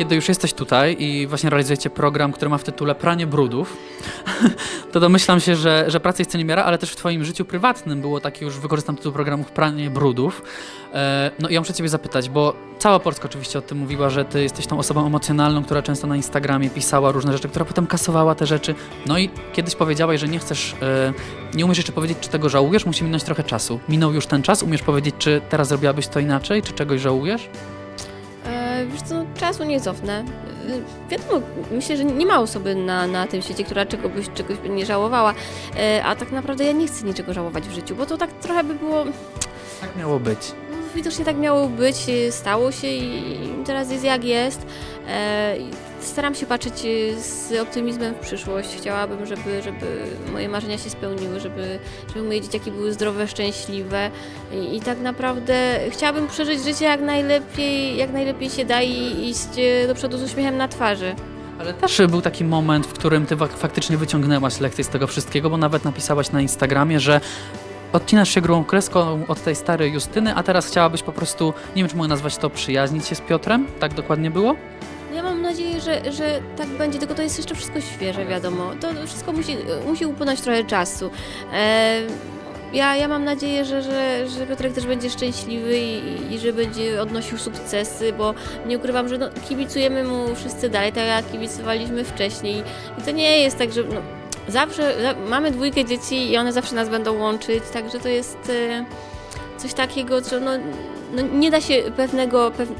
kiedy już jesteś tutaj i właśnie realizujecie program, który ma w tytule Pranie Brudów, to domyślam się, że praca jest niemiara, ale też w twoim życiu prywatnym było takie, już wykorzystam tytuł programu Pranie Brudów. No i ja muszę ciebie zapytać, bo cała Polska oczywiście o tym mówiła, że ty jesteś tą osobą emocjonalną, która często na Instagramie pisała różne rzeczy, która potem kasowała te rzeczy. No i kiedyś powiedziałaś, że nie chcesz, nie umiesz jeszcze powiedzieć, czy tego żałujesz, musi minąć trochę czasu. Minął już ten czas, umiesz powiedzieć, czy teraz zrobiłabyś to inaczej, czy czegoś żałujesz? Wiesz co, czasu nie cofnę. Wiadomo, myślę, że nie ma osoby na tym świecie, która czegoś by nie żałowała, a tak naprawdę ja nie chcę niczego żałować w życiu, bo to tak trochę by było... Tak miało być. Widocznie tak miało być, stało się i teraz jest jak jest. Staram się patrzeć z optymizmem w przyszłość. Chciałabym, żeby moje marzenia się spełniły, żeby moje dzieciaki były zdrowe, szczęśliwe i tak naprawdę chciałabym przeżyć życie jak najlepiej się da i iść do przodu z uśmiechem na twarzy. Ale też był taki moment, w którym ty faktycznie wyciągnęłaś lekcję z tego wszystkiego, bo nawet napisałaś na Instagramie, że odcinasz się grubą kreską od tej starej Justyny, a teraz chciałabyś po prostu, nie wiem czy mogę nazwać to, przyjaźnić się z Piotrem? Tak dokładnie było? Ja mam nadzieję, że tak będzie, tylko to jest jeszcze wszystko świeże, wiadomo. To wszystko musi upłynąć trochę czasu. Ja mam nadzieję, że Piotrek też będzie szczęśliwy i że będzie odnosił sukcesy, bo nie ukrywam, że no, kibicujemy mu wszyscy dalej, tak jak kibicowaliśmy wcześniej. I to nie jest tak, że... No, zawsze mamy dwójkę dzieci i one zawsze nas będą łączyć, także to jest coś takiego, że no nie da się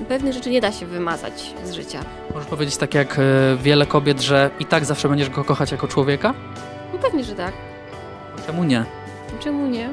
pewnych rzeczy nie da się wymazać z życia. Możesz powiedzieć tak jak wiele kobiet, że i tak zawsze będziesz go kochać jako człowieka? No pewnie, że tak. Czemu nie? Czemu nie?